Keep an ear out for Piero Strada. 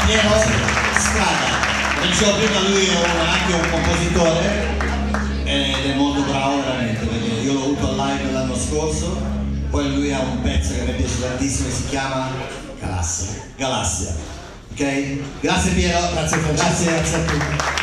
Piero Strada, dicevo prima, lui è anche un compositore ed è molto bravo veramente, perché io l'ho avuto live l'anno scorso, poi lui ha un pezzo che mi piace tantissimo e si chiama Galassia. Ok? Grazie Piero, grazie a tutti.